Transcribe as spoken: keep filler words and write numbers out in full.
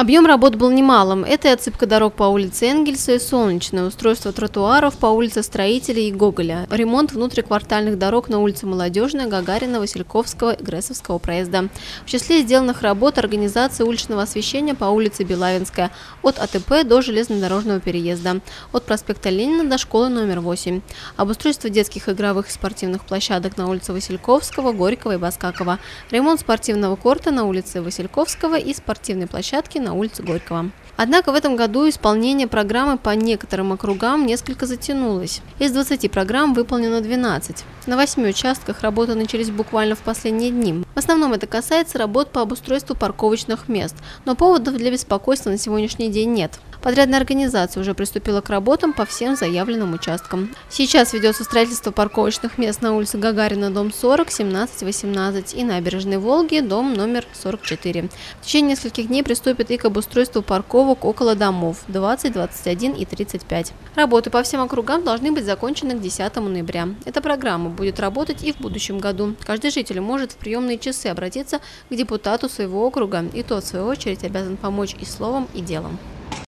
Объем работ был немалым. Это и отсыпка дорог по улице Энгельса и Солнечной, устройство тротуаров по улице Строителей и Гоголя, ремонт внутриквартальных дорог на улице Молодежная, Гагарина, Васильковского и Грессовского проезда. В числе сделанных работ организация уличного освещения по улице Белавинская, от А Т П до железнодорожного переезда, от проспекта Ленина до школы номер восемь, обустройство детских игровых и спортивных площадок на улице Васильковского, Горького и Баскакова, ремонт спортивного корта на улице Васильковского и спортивной площадки на на улице Горького. Однако в этом году исполнение программы по некоторым округам несколько затянулось. Из двадцати программ выполнено двенадцать. На восьми участках работы начались буквально в последние дни. В основном это касается работ по обустройству парковочных мест, но поводов для беспокойства на сегодняшний день нет. Подрядная организация уже приступила к работам по всем заявленным участкам. Сейчас ведется строительство парковочных мест на улице Гагарина, дом сорок, семнадцать, восемнадцать и набережной Волги, дом номер сорок четыре. В течение нескольких дней приступит и к обустройству парковок около домов двадцать, двадцать один и тридцать пять. Работы по всем округам должны быть закончены к десятому ноября. Эта программа будет работать и в будущем году. Каждый житель может в приемные часы обратиться к депутату своего округа, и тот, в свою очередь, обязан помочь и словом, и делом.